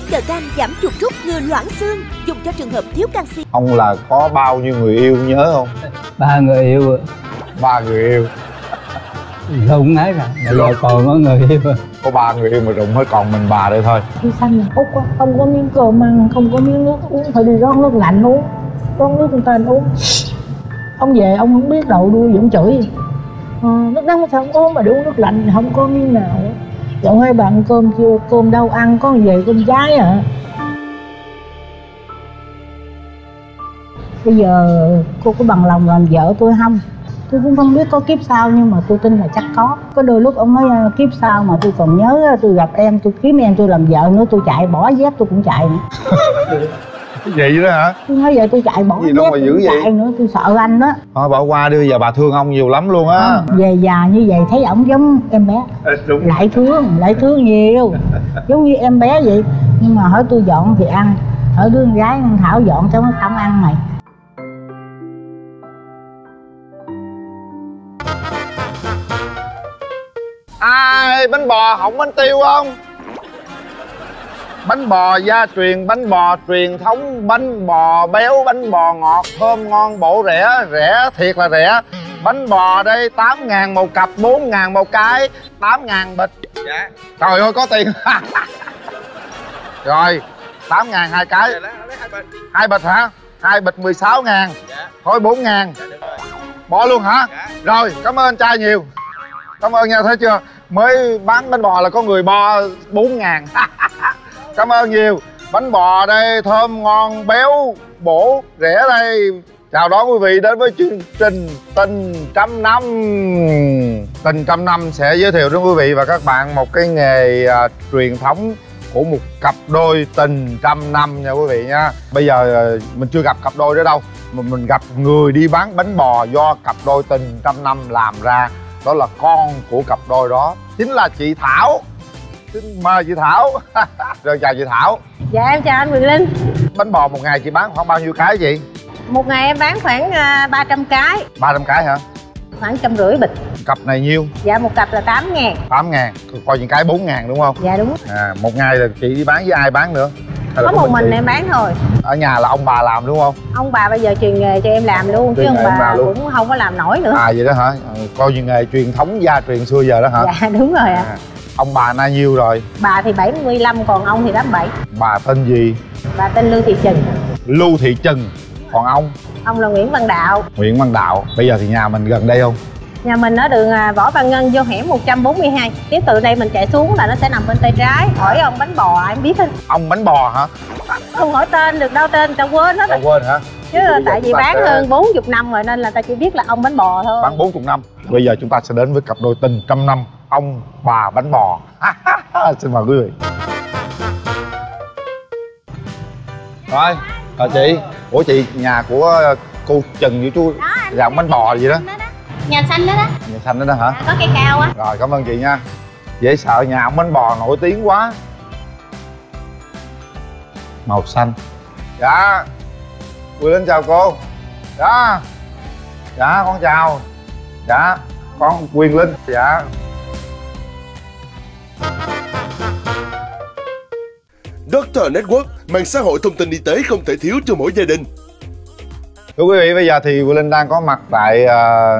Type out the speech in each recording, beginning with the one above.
Tiết chờ gan giảm chuột rút, ngừa loãng xương, dùng cho trường hợp thiếu canxi. Ông là có bao nhiêu người yêu nhớ không? 3 người yêu. 3 người yêu. Rụng hết rồi, rồi còn có người yêu. Có 3 người yêu mà rụng hết còn mình bà đây thôi. Đi xanh Úc không có miếng cơm ăn, không có miếng nước uống, phải đi rót nước lạnh uống, rót nước con tên uống. Ông về ông không biết đầu đuôi, vẫn chửi. Nước nóng sao không uống mà để uống nước lạnh, không có miếng nào. Dọn hai bạn cơm chưa, cơm đâu ăn, có về cơm trái hả? Bây giờ cô có bằng lòng làm vợ tôi không? Tôi cũng không biết có kiếp sau nhưng mà tôi tin là chắc có. Có đôi lúc ông nói kiếp sau mà tôi còn nhớ, tôi gặp em, tôi kiếm em, tôi làm vợ nữa, tôi chạy bỏ dép tôi cũng chạy nữa. Vậy đó hả? Tôi nói vậy tôi chạy bỏ dép tôi cũng chạy nữa, tôi sợ anh đó. Thôi bỏ qua đi, giờ bà thương ông nhiều lắm luôn á. Về già như vậy thấy ổng giống em bé. Đúng. Lại thương nhiều. Giống như em bé vậy. Nhưng mà hỏi tôi dọn thì ăn, hỏi đứa con gái ăn Thảo dọn cho nó không ăn mày. À, bánh bò hỏng bánh tiêu không? Bánh bò gia truyền, bánh bò truyền thống, bánh bò béo, bánh bò ngọt, thơm ngon, bổ rẻ, rẻ thiệt là rẻ. Bánh bò đây 8.000 một cặp, 4.000 một cái, 8.000 bịch. Dạ. Trời ơi có tiền. Rồi, 8.000 hai cái. Dạ, lấy 2 bịch. 2 bịch hả? 2 bịch 16.000. Dạ. Thôi 4.000. Dạ, bỏ luôn hả? Dạ. Rồi, cảm ơn anh trai nhiều. Cảm ơn nha, thấy chưa? Mới bán bánh bò là có người bo 4.000. Cảm ơn nhiều. Bánh bò đây thơm ngon, béo, bổ, rẻ đây. Chào đón quý vị đến với chương trình Tình Trăm Năm. Tình Trăm Năm sẽ giới thiệu đến quý vị và các bạn một cái nghề truyền thống của một cặp đôi tình trăm năm nha quý vị nha. Bây giờ mình chưa gặp cặp đôi đó đâu, mà mình gặp người đi bán bánh bò do cặp đôi tình trăm năm làm ra. Đó là con của cặp đôi đó, chính là chị Thảo. Xin mời chị Thảo. Rồi chào chị Thảo. Dạ em chào anh Quyền Linh. Bánh bò một ngày chị bán khoảng bao nhiêu cái vậy? Một ngày em bán khoảng 300 cái. 300 cái hả? Khoảng 150 bịch. Cặp này nhiêu? Dạ một cặp là 8.000. 8.000, coi những cái 4.000 đúng không? Dạ đúng. À, một ngày là chị đi bán với ai bán nữa? Có một mình em bán thôi. Ở nhà là ông bà làm đúng không? Ông bà bây giờ truyền nghề cho em làm luôn, chứ ông bà cũng không có làm nổi nữa. À vậy đó hả? Coi như nghề truyền thống gia truyền xưa giờ đó hả? Dạ đúng rồi ạ. Ông bà nay nhiêu rồi? Bà thì 75, còn ông thì 87. Bà tên gì? Bà tên Lưu Thị Trần. Lưu Thị Trần. Còn ông? Ông là Nguyễn Văn Đạo. Nguyễn Văn Đạo. Bây giờ thì nhà mình gần đây không? Nhà mình ở đường Võ Văn Ngân vô hẻm 142. Tiếp từ đây mình chạy xuống là nó sẽ nằm bên tay trái. Hỏi ông bánh bò em biết không? Ông bánh bò hả? Không hỏi tên được đâu, tên tao quên hết. Tao quên hả? Chứ tại vì bán hơn 40 năm rồi nên là tao chỉ biết là ông bánh bò thôi. Bán 40 năm. Bây giờ chúng ta sẽ đến với cặp đôi tình trăm năm, ông bà bánh bò. Xin mời quý vị. Rồi, chào chị. Ủa chị, nhà của cô Trần với chú làm bánh bò gì đó? Nhà xanh đó đó. Nhà xanh đó đó hả? À, có cây cao á. Rồi cảm ơn chị nha. Dễ sợ, nhà ông bánh bò nổi tiếng quá. Màu xanh. Dạ Quyền Linh chào cô. Dạ. Dạ con chào. Dạ con Quyền Linh. Dạ. Doctor Network, mạng xã hội thông tin y tế không thể thiếu cho mỗi gia đình. Thưa quý vị, bây giờ thì Quyền Linh đang có mặt tại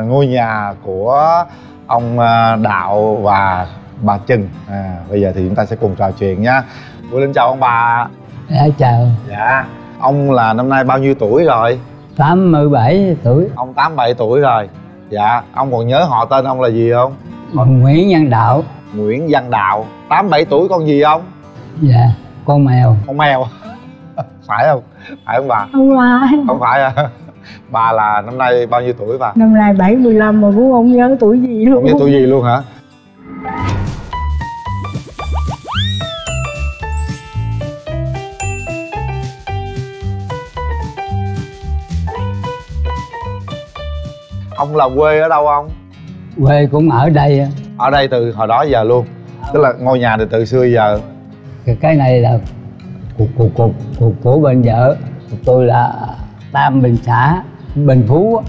ngôi nhà của ông Đạo và bà Trừng. Bây giờ thì chúng ta sẽ cùng trò chuyện nha. Quyền Linh chào ông bà. Dạ chào. Dạ. Ông là năm nay bao nhiêu tuổi rồi? 87 tuổi. Ông 87 tuổi rồi. Dạ. Ông còn nhớ họ tên ông là gì không? Còn Nguyễn Văn Đạo. Nguyễn Văn Đạo. 87 tuổi con gì ông? Dạ. Con mèo. Con mèo. Phải không? Phải không bà? Không phải. Không phải à? Bà là năm nay bao nhiêu tuổi bà? Năm nay 75 mà cũng không nhớ tuổi gì luôn. Không nhớ tuổi gì luôn hả? Ông là quê ở đâu ông? Quê cũng ở đây. Ở đây từ hồi đó giờ luôn? Tức là ngôi nhà này từ xưa giờ? Cái này là của bên vợ tôi là Tam Bình, xã Bình Phú.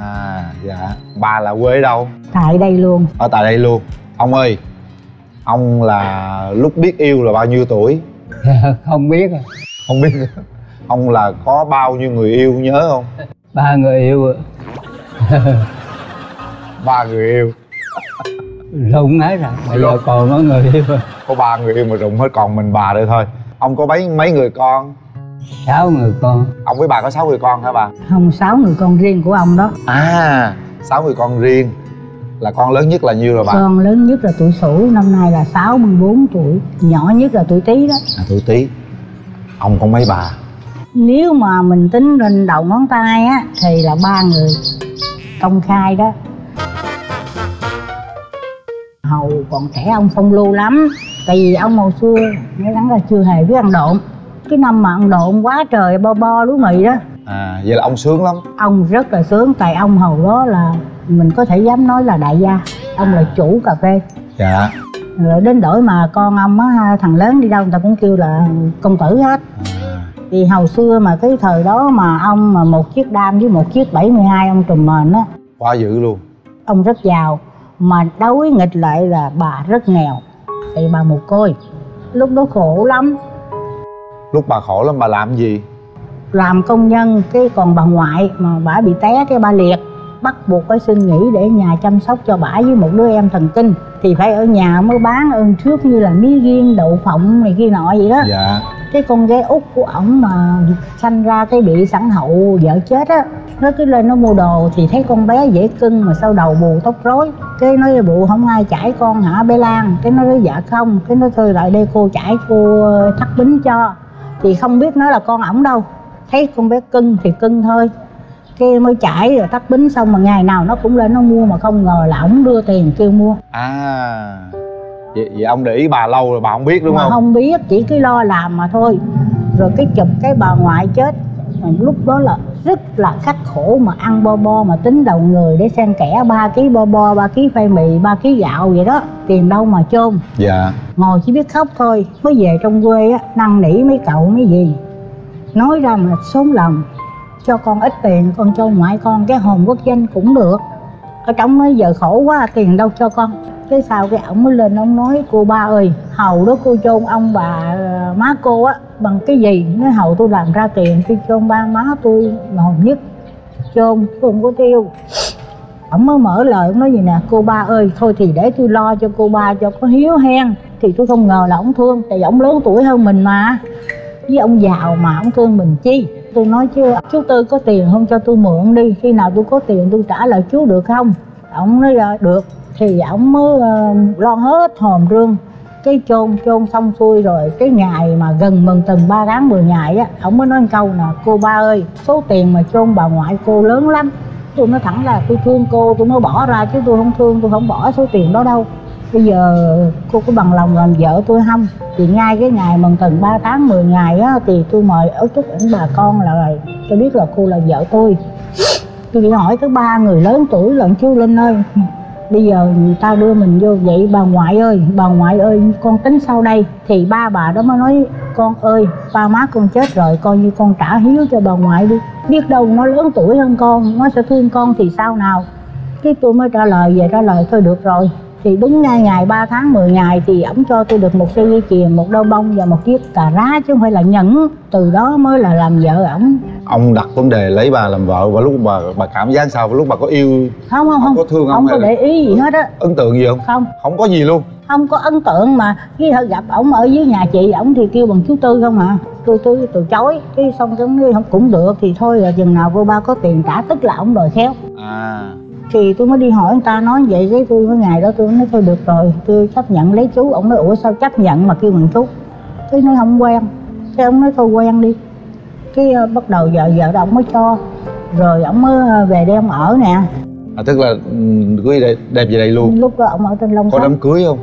À dạ. Bà là quê ở đâu? Tại đây luôn. Ở tại đây luôn. Ông ơi, ông là lúc biết yêu là bao nhiêu tuổi? Không biết. Không biết. Ông là có bao nhiêu người yêu nhớ không? 3 người yêu. 3 người yêu. Rụng hết rồi, bây giờ còn có người yêu. Có 3 người yêu mà rụng hết, còn mình bà đây thôi. Ông có mấy người con? 6 người con. Ông với bà có 6 người con hả bà? Không, 6 người con riêng của ông đó. À, 6 người con riêng. Là con lớn nhất là nhiêu rồi bà? Con lớn nhất là tuổi Sửu, năm nay là 64 tuổi. Nhỏ nhất là tuổi Tý đó. À, tuổi Tý. Ông có mấy bà? Nếu mà mình tính lên đầu ngón tay á thì là 3 người công khai đó. Hầu còn trẻ ông phong lưu lắm. Tại vì ông hồi xưa nói gắn là chưa hề biết ăn độn. Cái năm mà ăn độn quá trời bo bo lúa mì đó. À, vậy là ông sướng lắm. Ông rất là sướng, tại ông hầu đó là mình có thể dám nói là đại gia. Ông là chủ cà phê. Dạ. Rồi đến đổi mà con ông á, thằng lớn đi đâu người ta cũng kêu là công tử hết. Vì hầu xưa mà cái thời đó mà ông mà 1 chiếc đam với 1 chiếc 72 ông trùm mền á. Quá dữ luôn. Ông rất giàu mà đối nghịch lại là bà rất nghèo. Thì bà mồ côi. Lúc đó khổ lắm. Lúc bà khổ lắm bà làm gì? Làm công nhân, cái còn bà ngoại mà bả bị té cái bà liệt, bắt buộc phải xin nghỉ để nhà chăm sóc cho bả với một đứa em thần kinh. Thì phải ở nhà mới bán ơn trước như là mía riêng, đậu phộng này kia nọ vậy đó. Dạ. Cái con gái út của ổng mà sanh ra cái bị sản hậu vợ chết á, nó cứ lên nó mua đồ thì thấy con bé dễ cưng mà sau đầu bù tóc rối. Cái nói bù không ai chải con hả bé Lan? Cái nó nói dạ không. Cái nó thôi lại đây cô chải, cô thắt bính cho. Thì không biết nó là con ổng đâu, thấy con bé cưng thì cưng thôi. Cái mới chải rồi tắt bính xong mà ngày nào nó cũng lên nó mua mà không ngờ là ổng đưa tiền kêu mua. À, vậy ông để ý bà lâu rồi bà không biết đúng không? Không biết, chỉ cứ lo làm mà thôi. Rồi cái chụp cái bà ngoại chết, lúc đó là rất là khắc khổ mà ăn bo bo mà tính đầu người để xen kẽ 3 kg bo bo, 3 kg phê mì, 3 kg gạo vậy đó, tiền đâu mà chôn. Dạ. Ngồi chỉ biết khóc thôi. Mới về trong quê á, năn nỉ mấy cậu mấy gì, nói ra mà xuống lòng, cho con ít tiền con cho ngoại con cái hồn quốc danh cũng được. Ở trong nói giờ khổ quá tiền đâu cho con. Cái sau cái ổng mới lên ông nói cô ba ơi, hầu đó cô chôn ông bà má cô á bằng cái gì? Nói hầu tôi làm ra tiền tôi chôn ba má tôi mà hồn nhất chôn tôi không có tiêu. Ổng mới mở lời ông nói gì nè, cô ba ơi thôi thì để tôi lo cho cô ba cho có hiếu hen. Thì tôi không ngờ là ổng thương, tại vì ổng lớn tuổi hơn mình mà, với ông giàu mà ổng thương mình chi. Tôi nói chứ chú Tư có tiền không cho tôi mượn đi, khi nào tôi có tiền tôi trả lại chú được không? Ổng nói được. Thì ổng mới lo hết hòm rương. Cái chôn xong xuôi rồi, cái ngày mà gần mừng từng 3 tháng 10 ngày á, ổng mới nói một câu là cô ba ơi, số tiền mà chôn bà ngoại cô lớn lắm. Tôi nói thẳng là tôi thương cô tôi mới bỏ ra, chứ tôi không thương tôi không bỏ số tiền đó đâu. Bây giờ cô có bằng lòng làm vợ tôi không? Thì ngay cái ngày mừng tuần 3 tháng 10 ngày á, thì tôi mời ở chút ảnh bà con là cho biết là cô là vợ tôi. Tôi chỉ hỏi tới 3 người lớn tuổi lận chú Linh ơi, bây giờ người ta đưa mình vô vậy bà ngoại ơi con tính sau đây. Thì ba bà đó mới nói con ơi ba má con chết rồi coi như con trả hiếu cho bà ngoại đi, biết đâu nó lớn tuổi hơn con nó sẽ thương con thì sao nào. Cái tôi mới trả lời thôi được rồi. Thì đúng ngay ngày 3 tháng 10 ngày thì ổng cho tôi được 1 sợi dây chuyền, 1 đôi bông và 1 chiếc cà rá chứ không phải là nhẫn. Từ đó mới là làm vợ ổng. Ông đặt vấn đề lấy bà làm vợ và lúc bà cảm giác sao? Lúc bà có yêu không? Có thương không? Không có để ý gì hết á. Ấn tượng gì không? Không có gì luôn. Không có ấn tượng mà khi gặp ổng ở dưới nhà chị ổng thì kêu bằng chú Tư không à. Tôi từ chối, cái xong cái không cũng được thì thôi là chừng nào cô ba có tiền trả, tức là ổng đòi khéo. À. Thì tôi mới đi hỏi người ta nói vậy, cái tôi cái ngày đó tôi nói thôi được rồi tôi chấp nhận lấy chú. Ông nói ủa sao chấp nhận mà kêu bằng chú? Cái nói không quen. Cái ông nói thôi quen đi. Cái bắt đầu vợ ông mới cho, rồi ông mới về đây ông ở nè. À, tức là cưới đẹp về đây luôn. Lúc đó ông ở trên Long Khánh. Có đám cưới không?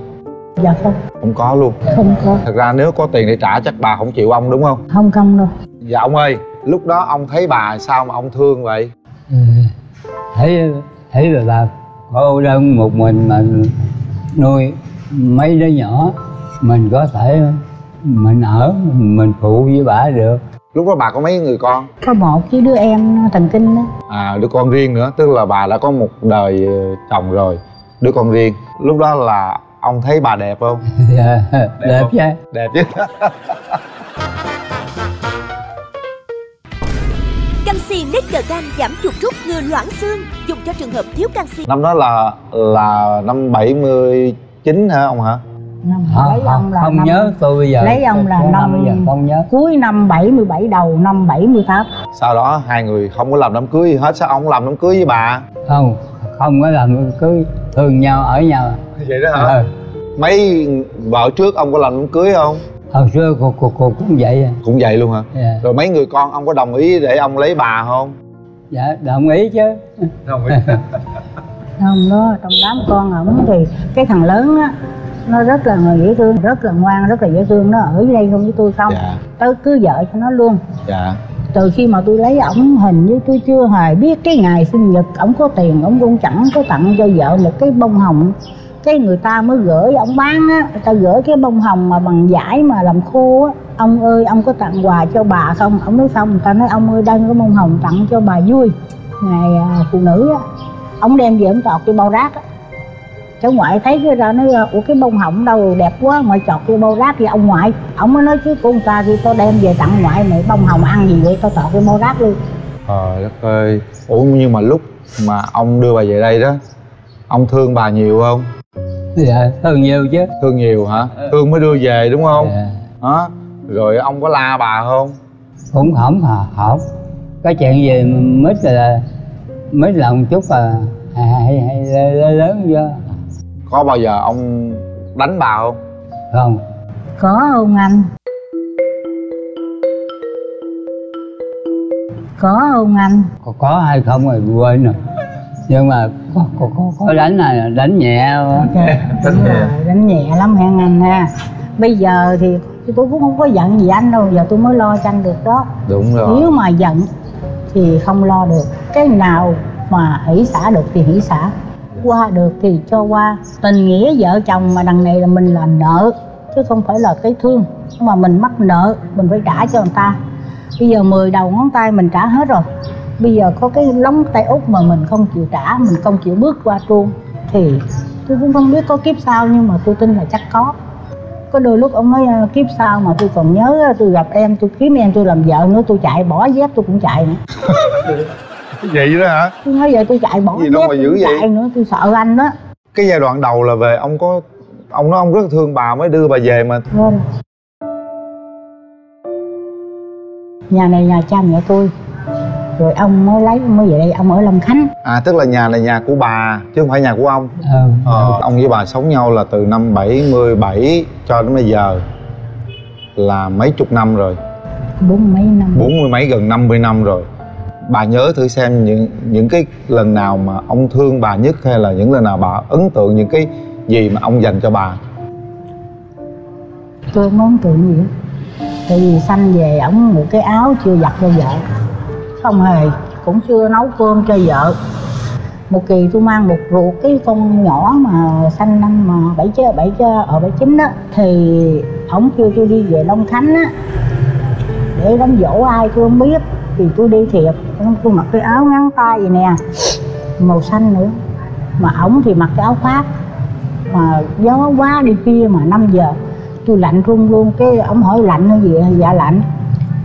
Dạ không. Không có luôn. Không có. Thật ra nếu có tiền để trả chắc bà không chịu ông đúng không? Không đâu. Dạ ông ơi, lúc đó ông thấy bà sao mà ông thương vậy? Ừ, thấy là bà cô đơn một mình nuôi mấy đứa nhỏ, mình có thể mình ở mình phụ với bà được. Lúc đó bà có mấy người con? Có 1 với đứa em thần kinh đó. À, đứa con riêng nữa, tức là bà đã có 1 đời chồng rồi, đứa con riêng. Lúc đó là Ông thấy bà đẹp không? Dạ, đẹp chứ. Đẹp chứ. Canxi Nectar Can giảm chuột rút, ngừa loãng xương, dùng cho trường hợp thiếu canxi. Năm đó là năm 79 hả ông hả? Năm ông là không năm... nhớ tôi bây giờ. Lấy ông là năm không nhớ. Cuối năm 77 đầu năm 78. Sau đó hai người không có làm đám cưới gì hết. Sao ông làm đám cưới với bà? Không, không có làm đám cưới, thương nhau ở nhau. Vậy đó hả? Ừ. Mấy vợ trước ông có làm đám cưới không? Hồi xưa cô cũng vậy. Cũng vậy luôn hả? Yeah. Rồi mấy người con ông có đồng ý để ông lấy bà không? Dạ đồng ý chứ. Đồng ý. Không đó, trong đám con ổng thì cái thằng lớn á, nó rất là người dễ thương, rất là ngoan, rất là dễ thương. Nó ở đây không với tôi không? Dạ. Tôi cứ vợ cho nó luôn. Dạ. Từ khi mà tôi lấy ổng, hình như tôi chưa hề biết cái ngày sinh nhật ổng có tiền, ổng cũng chẳng có tặng cho vợ một cái bông hồng. Cái người ta mới gửi, ổng bán á, người ta gửi cái bông hồng mà bằng vải mà làm khô á. Ông ơi, ông có tặng quà cho bà không? Ổng nói không. Người ta nói ông ơi, đem cái bông hồng tặng cho bà vui ngày phụ nữ á. Ổng đem về ổng tọt cho bao rác á. Cháu ngoại thấy cái ra nói, ủa cái bông hồng đâu đẹp quá, ngoại chọt vô bao rác vậy ông ngoại. Ông mới nói chứ con ta thì tao đem về tặng ngoại mày, bông hồng ăn gì vậy, tao chọt vô bao rác luôn. Trời đất ơi. Ủa nhưng mà lúc mà ông đưa bà về đây đó, ông thương bà nhiều không? Dạ, thương nhiều chứ. Thương nhiều hả? Thương mới đưa về đúng không? Dạ. Hả? Rồi ông có la bà không? Cũng không hả? Cái chuyện gì mít là mít là một chút à, hay lớn vô. Có bao giờ ông đánh bà không? Không. Có không anh? Có không anh? Có hay không rồi quên rồi. Nhưng mà có đánh này, đánh nhẹ không? Okay. Đánh nhẹ lắm hẹn anh ha. Bây giờ thì tôi cũng không có giận gì anh đâu, giờ tôi mới lo cho anh được đó. Đúng rồi. Nếu mà giận thì không lo được. Cái nào mà hỷ xả được thì hỷ xả, qua được thì cho qua. Tình nghĩa vợ chồng mà đằng này là mình là nợ chứ không phải là cái thương, mà mình mắc nợ mình phải trả cho người ta. Bây giờ 10 đầu ngón tay mình trả hết rồi, bây giờ có cái lóng tay út mà mình không chịu trả, mình không chịu bước qua truông thì tôi cũng không biết có kiếp sau, nhưng mà tôi tin là chắc có. Có đôi lúc ông nói kiếp sau mà tôi còn nhớ, tôi gặp em tôi kiếm em tôi làm vợ nữa, tôi chạy bỏ dép tôi cũng chạy nữa. Vậy đó hả? Tôi nói vậy tôi chạy bỏ dép mà dữ vậy? Chạy nữa, tôi sợ anh đó. Cái giai đoạn đầu là về ông có, ông nói ông rất thương bà mới đưa bà về mà. Vâng. Nhà này nhà cha mẹ tôi, rồi ông mới lấy mới về đây, ông ở Long Khánh. À tức là nhà của bà chứ không phải nhà của ông. Ừ. Ông với bà sống nhau là từ năm 77 cho đến bây giờ là mấy chục năm rồi. 40 mấy năm. 40 mấy, gần 50 năm rồi. Bà nhớ thử xem những cái lần nào mà ông thương bà nhất, hay là những lần nào bà ấn tượng, những cái gì mà ông dành cho bà. Tôi không ấn tượng gì hết. Tại vì sanh về ổng một cái áo chưa giặt cho vợ, không hề, cũng chưa nấu cơm cho vợ. Một kỳ tôi mang một ruột cái con nhỏ mà sanh năm mà 79 đó, thì ổng kêu tôi đi về Long Khánh á để đám dỗ ai tôi không biết. Thì tôi đi thiệp, tôi mặc cái áo ngắn tay vậy nè, màu xanh nữa. Mà ổng thì mặc cái áo khoác. Mà gió quá đi kia mà 5 giờ, tôi lạnh run luôn. Cái ổng hỏi lạnh hay gì, dạ lạnh.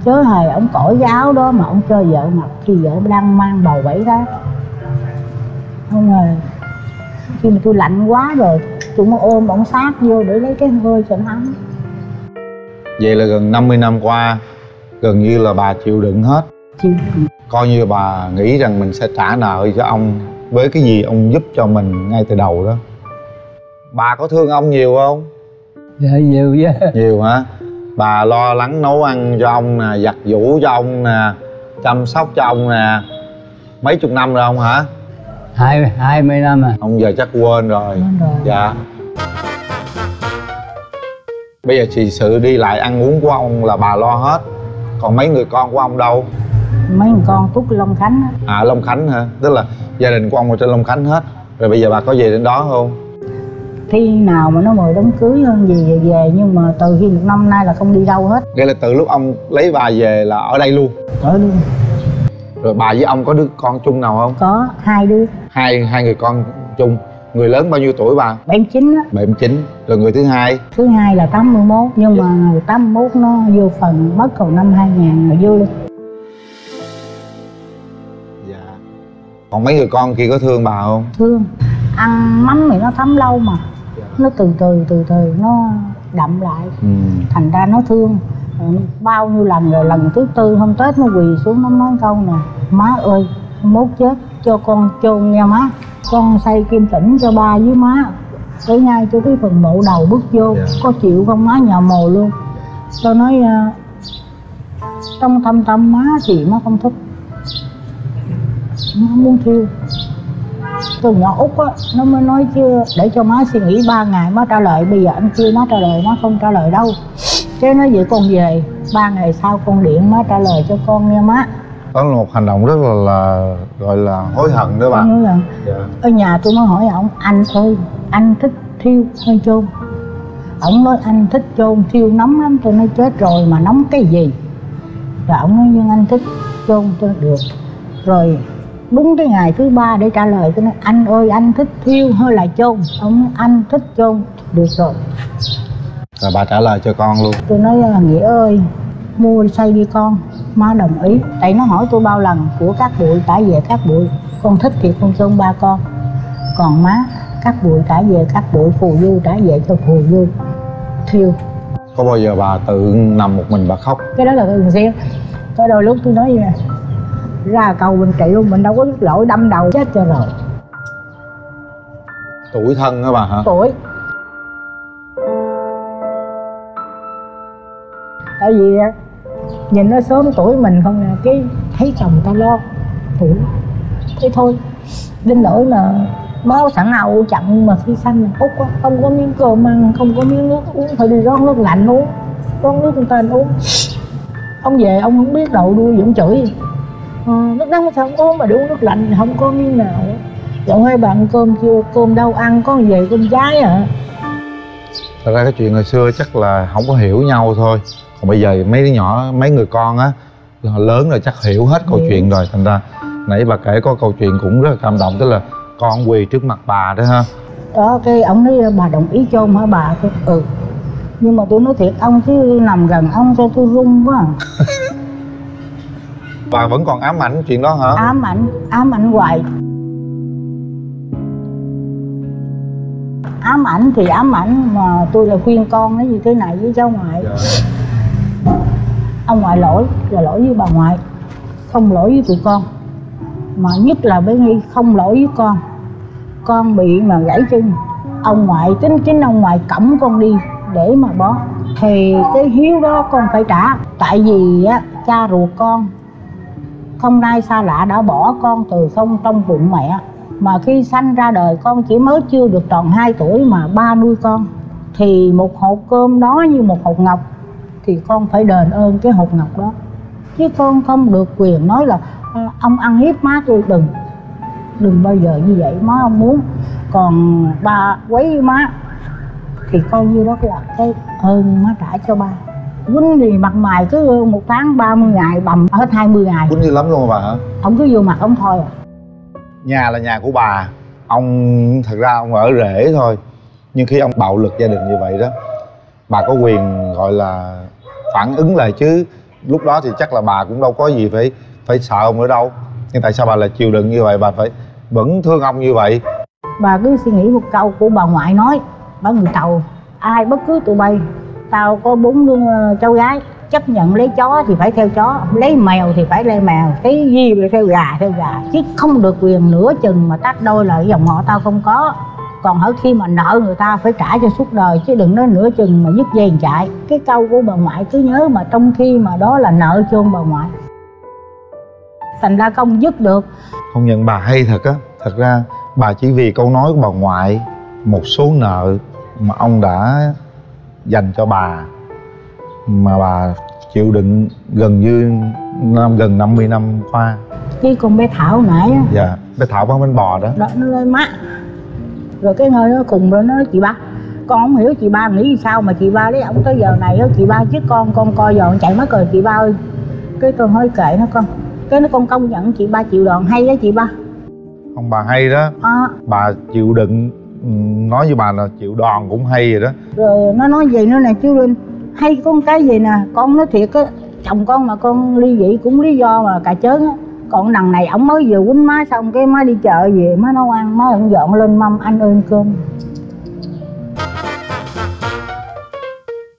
Chớ hề ổng cởi cái áo đó mà ổng cho vợ mặc khi vợ đang mang bầu 7 tháng. Không hề. Khi mà tôi lạnh quá rồi, tôi mới ôm ổng sát vô để lấy cái hơi cho nó ấm. Vậy là gần 50 năm qua gần như là bà chịu đựng hết. Coi như bà nghĩ rằng mình sẽ trả nợ cho ông với cái gì ông giúp cho mình ngay từ đầu đó. Bà có thương ông nhiều không? Dạ nhiều chứ. Nhiều hả? Bà lo lắng nấu ăn cho ông nè, giặt giũ cho ông nè, chăm sóc cho ông nè. Mấy chục năm rồi ông hả? 20 năm rồi. Ông giờ chắc quên rồi. Đúng rồi. Dạ. Bây giờ chỉ sự đi lại ăn uống của ông là bà lo hết. Còn mấy người con của ông đâu? Mấy người con Túc Long Khánh á. À Long Khánh hả? Tức là gia đình của ông ở trên Long Khánh hết. Rồi bây giờ bà có về đến đó không? Khi nào mà nó mời đám cưới hơn gì về, nhưng mà từ khi 1 năm nay là không đi đâu hết. Đây là từ lúc ông lấy bà về là ở đây luôn? Ở luôn. Rồi bà với ông có đứa con chung nào không? Có, 2 đứa. Hai người con chung. Người lớn bao nhiêu tuổi bà? 79 á. 79. Rồi người thứ hai? Thứ hai là 81. Nhưng dạ. mà 81 nó vô phần mất cầu năm 2000 rồi vô luôn. Dạ. Còn mấy người con kia có thương bà không? Thương. Ăn mắm thì nó thấm lâu mà dạ. Nó từ từ nó đậm lại ừ. Thành ra nó thương. Bao nhiêu lần rồi, lần thứ tư hôm Tết nó quỳ xuống nó nói câu nè: má ơi, mốt chết cho con chôn nghe má, con xây kim tĩnh cho ba với má, tới ngay cho cái phần mộ đầu bước vô yeah. có chịu không má? Nhờ mồ luôn. Tôi nói trong thâm tâm má chị má không thích, má muốn thiêu. Từ nhỏ út á nó mới nói chứ để cho má suy nghĩ 3 ngày má trả lời. Bây giờ anh kêu má trả lời má không trả lời đâu. Cái nói vậy con về 3 ngày sau con điện má trả lời cho con nghe má. Đó là một hành động rất là gọi là hối hận đó bà. Dạ. Ở nhà tôi mới hỏi ổng: anh ơi, anh thích thiêu hay chôn? Ổng nói anh thích chôn, thiêu nóng lắm. Tôi nói chết rồi mà nóng cái gì. Rồi ổng nói nhưng anh thích chôn cho được. Rồi đúng cái ngày thứ ba để trả lời tôi nói: anh ơi, anh thích thiêu hay là chôn? Ổng nói anh thích chôn. Được rồi. Rồi bà trả lời cho con luôn. Tôi nói Nghĩa ơi, mua xây đi con. Má đồng ý. Tại nó hỏi tôi bao lần của các bụi trả về các bụi, con thích thì con chôn ba con, còn má các bụi trả về các bụi, phù du trả về cho phù du, thiêu. Có bao giờ bà tự nằm một mình bà khóc? Cái đó là thường xuyên. Cái đôi lúc tôi nói vậy nè: ra cầu mình trị luôn, mình đâu có biết lỗi, đâm đầu chết cho rồi. Tuổi thân hả bà hả? Tuổi. Tại vì nhìn nó sớm tuổi mình không nè, cái thấy chồng ta lo tuổi thế thôi. Đến nỗi mà báo sẵn ầu chậm mà khi xanh là Út á, không có miếng cơm ăn, không có miếng nước uống, phải đi rót nước lạnh uống, rót nước người ta uống. Ông về ông không biết đầu đuôi vẫn chửi nước nóng sao không uống mà để uống nước lạnh, không có miếng nào. Dọn hai bạn cơm chưa, cơm đâu ăn, có về cơm trái à. Thật ra cái chuyện ngày xưa chắc là không có hiểu nhau thôi. Còn bây giờ mấy đứa nhỏ, mấy người con á, họ lớn rồi chắc hiểu hết câu chuyện rồi. Thành ra nãy bà kể có câu chuyện cũng rất là cảm động, tức là con quỳ trước mặt bà đó ha. Đó, cái ông nói bà đồng ý chôn hả bà? Tôi, ừ. Nhưng mà tôi nói thiệt ông chứ nằm gần ông cho tôi run quá. Bà vẫn còn ám ảnh chuyện đó hả? Ám ảnh hoài. Ám ảnh thì ám ảnh, mà tôi là khuyên con nó như thế này với cháu ngoại. Dạ. Ông ngoại lỗi là lỗi với bà ngoại, không lỗi với tụi con. Mà nhất là bé Nghi không lỗi với con. Con bị mà gãy chân, ông ngoại chính ông ngoại cõng con đi để mà bó. Thì cái hiếu đó con phải trả. Tại vì á, cha ruột con không nay xa lạ đã bỏ con từ trong bụng mẹ. Mà khi sanh ra đời con chỉ mới chưa được tròn 2 tuổi mà ba nuôi con. Thì một hột cơm đó như một hột ngọc, thì con phải đền ơn cái hột ngọc đó. Chứ con không được quyền nói là ông ăn hiếp má tôi, đừng bao giờ như vậy, má không muốn. Còn ba quấy má thì coi như đó là cái ơn má trả cho ba. Quýnh thì mặt mày cứ 1 tháng 30 ngày bầm hết 20 ngày. Quýnh như lắm luôn bà hả? Ông cứ vô mặt ông thôi. Nhà là nhà của bà, ông thật ra ông ở rể thôi. Nhưng khi ông bạo lực gia đình như vậy đó, bà có quyền gọi là phản ứng lại chứ. Lúc đó thì chắc là bà cũng đâu có gì phải sợ ông nữa đâu. Nhưng tại sao bà lại chịu đựng như vậy, bà phải vẫn thương ông như vậy? Bà cứ suy nghĩ một câu của bà ngoại nói: bà người Tàu, ai bất cứ tụi bay, tao có 4 cháu gái, chấp nhận lấy chó thì phải theo chó, lấy mèo thì phải lấy mèo, cái gì phải theo gà, chứ không được quyền nửa chừng mà tách đôi lại dòng họ tao không có. Còn ở khi mà nợ người ta phải trả cho suốt đời, chứ đừng nói nửa chừng mà dứt dây chạy. Cái câu của bà ngoại cứ nhớ, mà trong khi mà đó là nợ chôn bà ngoại, thành ra không dứt được. Không nhận bà hay thật á. Thật ra bà chỉ vì câu nói của bà ngoại, một số nợ mà ông đã dành cho bà mà bà chịu đựng gần như gần 50 năm qua. Chứ con bé Thảo nãy á. Dạ, bé Thảo bán bánh bò đó. Đó, nó nói má. Rồi cái nơi nó cùng đó nó nói: chị ba, con không hiểu chị ba nghĩ sao mà chị ba lấy ổng tới giờ này á, chị ba chứ con coi giờ chạy mất rồi chị ba ơi. Cái tôi nói kệ nó con. Cái nó con công nhận chị ba chịu đòn hay á chị ba. Không bà hay đó. Bà chịu đựng nói với bà là chịu đòn cũng hay rồi đó. Rồi nó nói gì nữa nè chú Linh, hay con cái gì nè, con nói thiệt á, chồng con mà con ly dị cũng lý do mà cà chớn á. Còn đằng này ổng mới vừa quýnh má xong cái má đi chợ về, má nấu ăn, má ổng dọn lên mâm anh ơn cơm.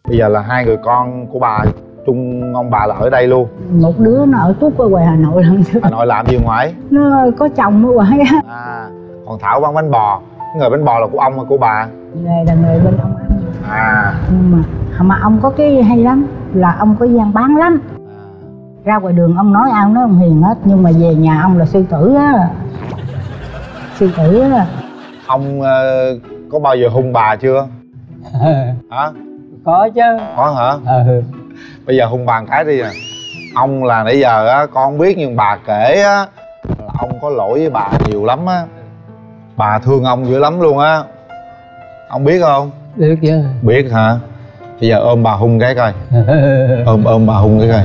Bây giờ là hai người con của bà chung ông bà là ở đây luôn. Một đứa nó ở Túc ở ngoài Hà Nội làm chứ. Hà Nội làm gì ngoài? Nó có chồng ở ngoài á. À, còn Thảo bán bánh bò. Người bánh bò là của ông hay của bà? Người là người bên ông ăn. À. Nhưng mà ông có cái hay lắm là ông có gian bán lắm. Ra ngoài đường ông nói ao nói ông hiền hết, nhưng mà về nhà ông là sư tử á. Sư tử á. Ông có bao giờ hung bà chưa? Hả? Có chứ. Có hả? Ừ. Bây giờ hung bà một cái đi nè. Ông là nãy giờ á, con không biết nhưng bà kể á là ông có lỗi với bà nhiều lắm á. Bà thương ông dữ lắm luôn á. Ông biết không? Biết chứ. Biết hả? Bây giờ ôm bà hung cái coi. Ôm bà hung cái coi.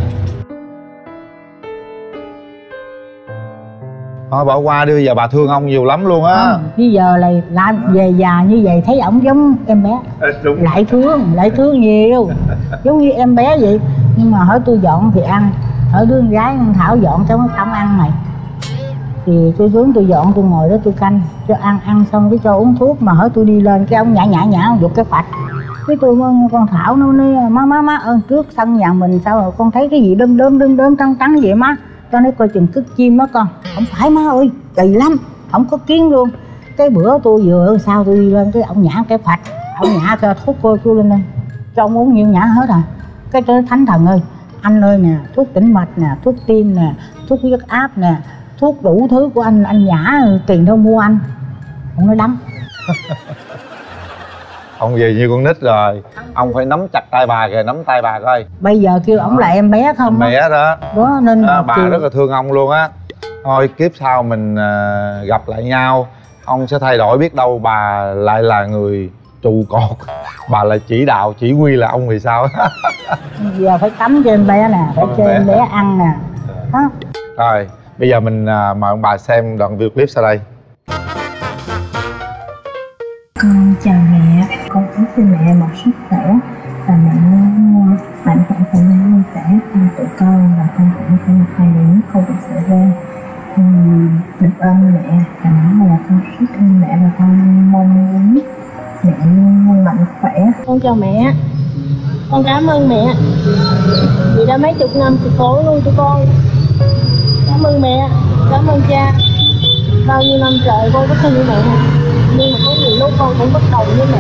Thôi bỏ qua đi, giờ bà thương ông nhiều lắm luôn á. À, bây giờ là làm về già như vậy thấy ổng giống em bé. Đúng. Lại thương nhiều. Giống như em bé vậy. Nhưng mà hỏi tôi dọn thì ăn, hỏi đứa con gái con Thảo dọn cho nó không ăn này. Thì tôi xuống tôi dọn, tôi ngồi đó tôi canh cho ăn, ăn xong cái cho uống thuốc. Mà hỏi tôi đi lên cái ông nhả ông giục cái phạch. Cái tôi con Thảo nó nói má ơn trước sân nhà mình sao rồi con thấy cái gì đơm trắng vậy má. Tao nói coi chừng cứt chim đó con. Không phải má ơi, kỳ lắm, không có kiến luôn. Cái bữa tôi vừa sao tôi đi lên cái ông nhả cái phạch. Ông nhả cho thuốc cô lên đây cho ông uống nhiều nhả hết à. Cái tôi nói, thánh thần ơi, anh ơi nè, thuốc tĩnh mạch nè, thuốc tim nè, thuốc huyết áp nè, thuốc đủ thứ của anh nhả tiền đâu mua anh. Ông nói đắng. Ông về như con nít rồi. Ông phải nắm chặt tay bà kìa, nắm tay bà coi. Bây giờ kêu ổng là em bé không? Em bé đó. Đó nên đó, bà kêu... rất là thương ông luôn á. Thôi kiếp sau mình gặp lại nhau, ông sẽ thay đổi, biết đâu bà lại là người trụ cột, bà là chỉ đạo, chỉ huy là ông thì sao. Giờ phải tắm cho em bé nè, phải cho em bé ăn nè. Đó. Rồi, bây giờ mình mời ông bà xem đoạn video clip sau đây. Con chào mẹ, con cũng xin mẹ một sức khỏe và mẹ muốn mạnh khỏe và vui vẻ con tụi con và con cũng không phải đến không bị xảy ra. Được ơn mẹ và nói là con rất thương mẹ và con mong muốn mẹ luôn mạnh khỏe. Con chào mẹ, con cảm ơn mẹ vì đã mấy chục năm thì khổ nuôi tụi con. Cảm ơn mẹ, cảm ơn cha, bao nhiêu năm trời con có thương mẹ. Nhưng mà có nhiều lúc con cũng bất đồng với mẹ.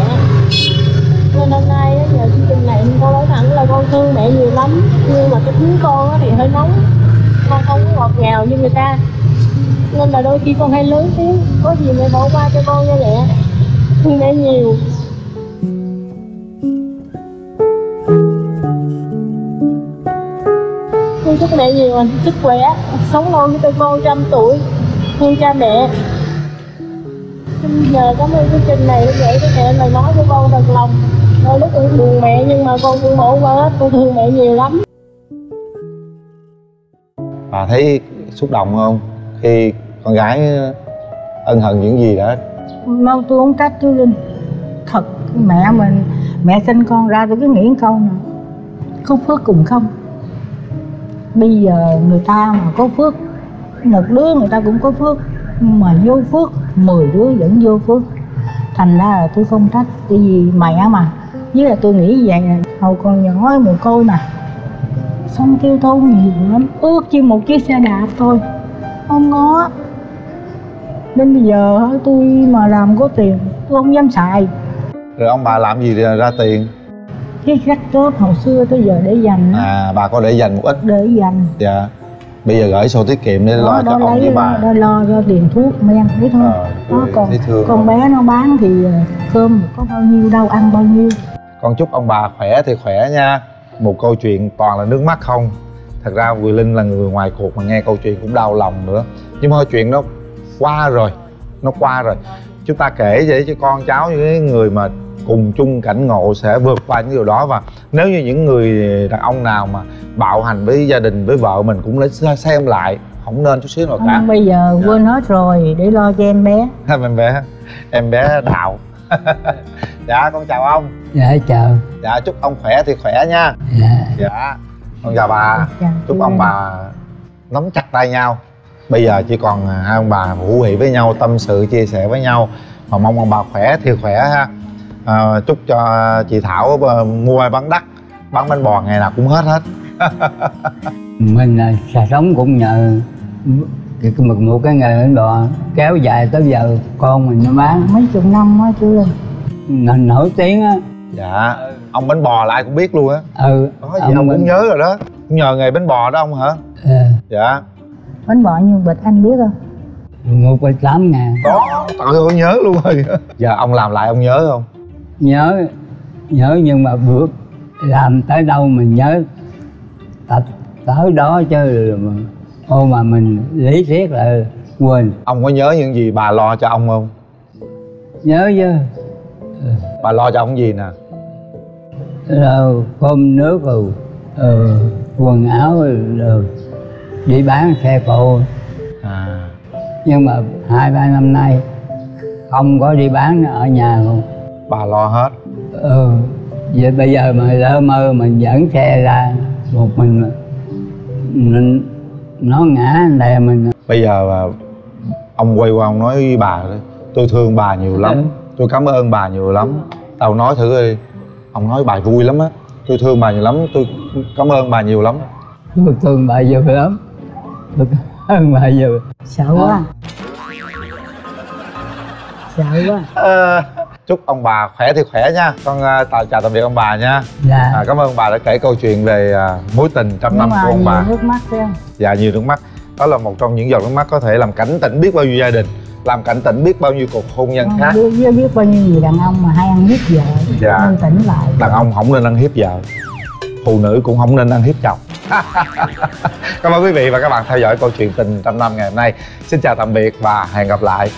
Nên hôm nay nhờ chương trình này con nói thẳng là con thương mẹ nhiều lắm. Nhưng mà cái tính con thì hơi nóng. Con không có ngọt ngào như người ta. Nên là đôi khi con hay lớn tiếng. Có gì mẹ bỏ qua cho con nha mẹ. Thương mẹ nhiều. Con chúc mẹ nhiều anh sức khỏe, sống lâu với tụi con 100 tuổi. Thương cha mẹ. Nhờ cảm ơn chương trình này để cho mẹ mày nói với con thật lòng. Đôi lúc cũng buồn mẹ nhưng mà con cũng bỏ qua hết, con thương mẹ nhiều lắm. Bà thấy xúc động không khi con gái ân hận những gì đó? Mau tôi không trách chú Linh. Thật mẹ mình, mẹ sinh con ra tôi cứ nghĩ câu nè, có phước cùng không. Bây giờ người ta mà có phước, một đứa người ta cũng có phước. Nhưng mà vô phước, 10 đứa vẫn vô phước. Thành ra là tôi không trách. Tại vì mày á mà. Với là tôi nghĩ vậy nè. Hồi còn nhỏ mồ côi mà, xong tiêu thôn nhiều lắm. Ước chi một chiếc xe đạp thôi, không có. Đến bây giờ tôi mà làm có tiền tôi không dám xài. Rồi ông bà làm gì ra tiền? Cái rách cớp hồi xưa tới giờ để dành đó. À, bà có để dành một ít. Để dành. Dạ. Bây giờ gửi sổ tiết kiệm để lo cho ông với bà. Đó, lo cho tiền thuốc men đấy thôi. Đó, còn con bé nó bán thì cơm có bao nhiêu đâu ăn bao nhiêu. Con chúc ông bà khỏe thì khỏe nha. Một câu chuyện toàn là nước mắt không. Thật ra Quyền Linh là người ngoài cuộc mà nghe câu chuyện cũng đau lòng nữa. Nhưng mà chuyện đó qua rồi, nó qua rồi. Chúng ta kể vậy chứ con cháu những người mà cùng chung cảnh ngộ sẽ vượt qua những điều đó. Và nếu như những người đàn ông nào mà bạo hành với gia đình, với vợ mình cũng nên xem lại, không nên chút xíu nào cả. Bây giờ quên hết rồi để lo cho em bé. Em bé em bé Đạo. Dạ con chào ông. Dạ chào. Dạ chúc ông khỏe thì khỏe nha. Dạ. Dạ con chào bà. Dạ, chúc ông bà nắm chặt tay nhau. Bây giờ chỉ còn hai ông bà hữu nghị với nhau, tâm sự chia sẻ với nhau. Mà mong ông bà khỏe thì khỏe ha. À, chúc cho chị Thảo mua bán đất, bán bánh bò ngày nào cũng hết. Mình xà sống cũng nhờ một cái nghề bánh bò kéo dài tới giờ con mình nó bán mấy chục năm á chú Linh. Mình nổi tiếng á. Dạ. Ông bánh bò là ai cũng biết luôn á. Ừ. Có gì ông cũng nhớ rồi đó. Cũng nhờ nghề bánh bò đó ông hả? Ừ. Dạ. Bánh bò như bịch anh biết không? 1,8 ngàn. Đó, trời ơi nhớ luôn rồi. Giờ ông làm lại ông nhớ không? Nhớ. Nhớ nhưng mà bữa làm tới đâu mình nhớ tập tới đó chứ ô mà mình lý thuyết là quên. Ông có nhớ những gì bà lo cho ông không? Nhớ chứ. Bà lo cho ông gì nè? Rồi cơm nước rồi, quần áo rồi đi bán xe cộ. À. Nhưng mà 2-3 năm nay không có đi bán, ở nhà luôn. Bà lo hết. Ừ. Vậy bây giờ mà lỡ mơ mình dẫn xe ra một mình nó ngã đè mình. Bây giờ ông quay qua ông nói với bà đó, tôi thương bà nhiều lắm. Ừ. Tôi cảm ơn bà nhiều lắm. Tao nói thử đi. Ông nói bà vui lắm á. Tôi thương bà nhiều lắm, tôi cảm ơn bà nhiều lắm. Tôi thương bà nhiều lắm. Tôi cảm ơn bà nhiều. Sợ quá. Sợ quá. Chúc ông bà khỏe thì khỏe nha. Con chào tạm biệt ông bà nha. Dạ. Cảm ơn bà đã kể câu chuyện về mối tình trăm năm của ông bà. Nhiều nước mắt đấy. Dạ nhiều nước mắt. Đó là một trong những giọt nước mắt có thể làm cảnh tỉnh biết bao nhiêu gia đình, làm cảnh tỉnh biết bao nhiêu cuộc hôn nhân khác, biết bao nhiêu người đàn ông mà hay ăn hiếp vợ. Dạ. Nên tỉnh lại. Đàn ông không nên ăn hiếp vợ, phụ nữ cũng không nên ăn hiếp chồng. Cảm ơn quý vị và các bạn theo dõi câu chuyện Tình Trăm Năm ngày hôm nay. Xin chào tạm biệt và hẹn gặp lại.